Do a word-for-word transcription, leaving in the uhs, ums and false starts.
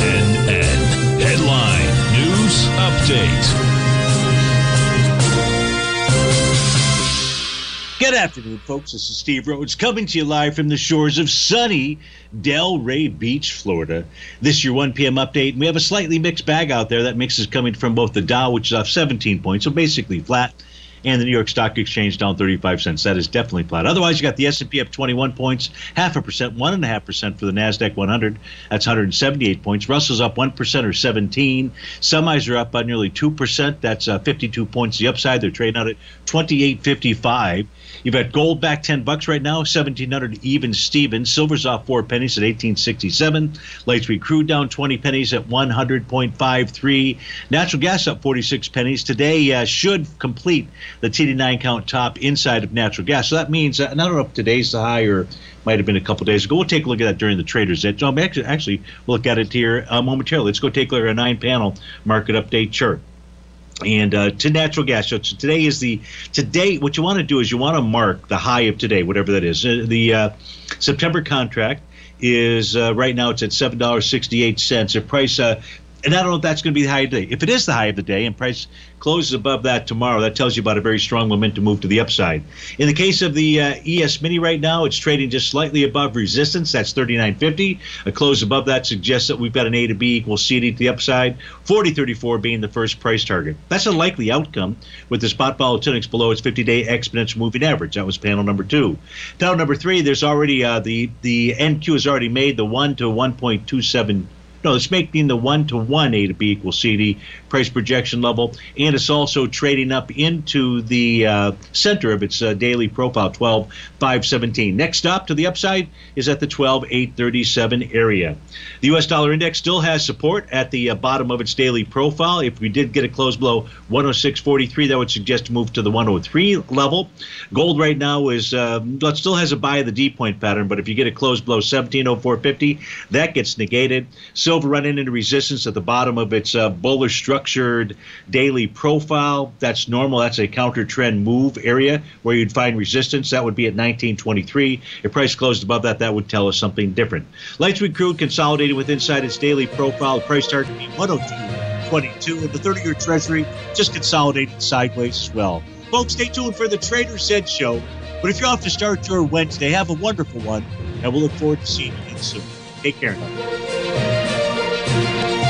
N N Headline News Update. Good afternoon, folks. This is Steve Rhodes coming to you live from the shores of sunny Delray Beach, Florida. This is your one p m update, and we have a slightly mixed bag out there. That mix is coming from both the Dow, which is off seventeen points, so basically flat, and the New York Stock Exchange down thirty-five cents. That is definitely flat. Otherwise, you got the S and P up twenty-one points, half a percent, one and a half percent for the NASDAQ one hundred. That's one hundred seventy-eight points. Russell's up one percent or seventeen. Semis are up by nearly two percent. That's uh, fifty-two points. The upside, they're trading out at twenty-eight fifty-five. You've got gold back ten bucks right now, seventeen hundred even Stevens. Silver's off four pennies at eighteen sixty-seven. Light sweet crude down twenty pennies at one hundred point five three. Natural gas up forty-six pennies. Today uh, should complete the T D nine count top inside of natural gas. So that means, uh, and I don't know if today's the high or might have been a couple days ago. We'll take a look at that during the Trader's Edge. Um, actually, actually, we'll look at it here uh, momentarily. Let's go take a look at our nine-panel market update chart. And uh, to natural gas. So today is the today. What you want to do is you want to mark the high of today, whatever that is. The uh, September contract is uh, right now. It's at seven dollars sixty eight cents. A price. Uh, And I don't know if that's going to be the high of the day. If it is the high of the day and price closes above that tomorrow, that tells you about a very strong momentum move to the upside. In the case of the uh, E S Mini right now, it's trading just slightly above resistance. That's thirty-nine fifty. A close above that suggests that we've got an A to B equals C to the upside, forty thirty-four being the first price target. That's a likely outcome with the spot volatility below its fifty-day exponential moving average. That was panel number two. Panel number three, there's already uh, the, the N Q has already made the one to one point two seven. No, it's making the one to one A to B equals C D price projection level, and it's also trading up into the uh, center of its uh, daily profile, twelve five seventeen. Next stop to the upside is at the twelve eight thirty-seven area. The U S dollar index still has support at the uh, bottom of its daily profile. If we did get a close below one oh six forty-three, that would suggest to move to the one oh three level. Gold right now is uh, still has a buy of the D point pattern, but if you get a close below seventeen oh four fifty, that gets negated. So Silver running into resistance at the bottom of its uh, bullish structured daily profile. That's normal. That's a counter trend move area where you'd find resistance. That would be at nineteen twenty-three. If price closed above that, that would tell us something different. Light sweet crude consolidated with inside its daily profile. The price target being one oh two twenty-two, and the thirty-year Treasury just consolidated sideways as well. Folks, stay tuned for the Trader's Edge show. But if you're off to start your Wednesday, have a wonderful one, and we'll look forward to seeing you soon. Take care now. We'll be right back.